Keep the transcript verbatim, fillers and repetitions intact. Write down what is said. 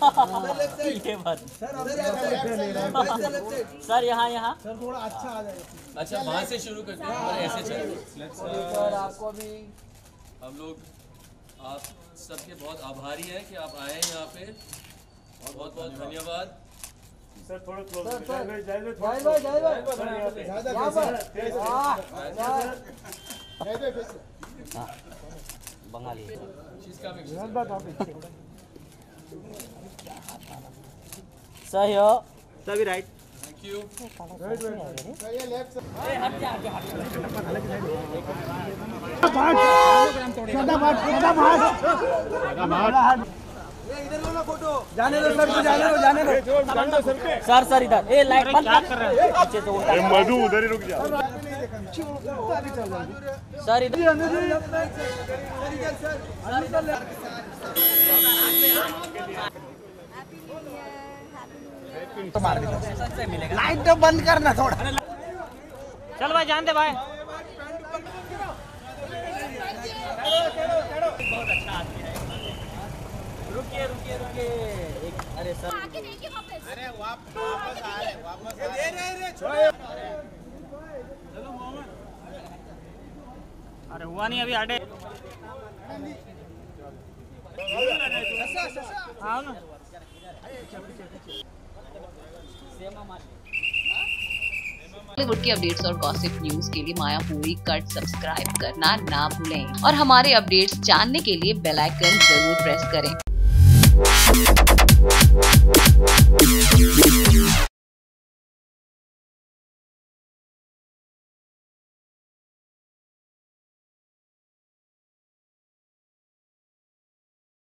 ये बात सर यहाँ यहाँ थोड़ा अच्छा आ जाएगा। अच्छा वहाँ से शुरू करते हैं और ऐसे चलें। सर आपको भी हम लोग आप सबके बहुत आभारी हैं कि आप आए यहाँ पे और बहुत बहुत धन्यवाद। सर थोड़ा बंगाली सही हो सभी राइट। Thank you. फोटो जाने दो सर, जाने दो जाने दो सर सर इधर ए लाइट बंद कर रहे हैं अच्छे से। उधर मधु उधर ही रुक जा सर इधर। लाइट तो बंद करना थोड़ा। चल भाई जान दे भाई। बहुत अच्छा आदमी है। रुकिए रुकिए रुकिए एक अरे सर आगे देखिए वापस। अरे वापस वापस आ रहे वापस आ रहे रे चलो मोहम्मद। अरे हुआ नहीं अभी आटे ससा ससा आओ ना। अरे पीछे पीछे सेमा मार। बॉलीवुड की अपडेट्स और गॉसिप न्यूज के लिए मायापुरी कट सब्सक्राइब करना ना भूलें और हमारे अपडेट्स जानने के लिए बेल आइकन जरूर प्रेस करें।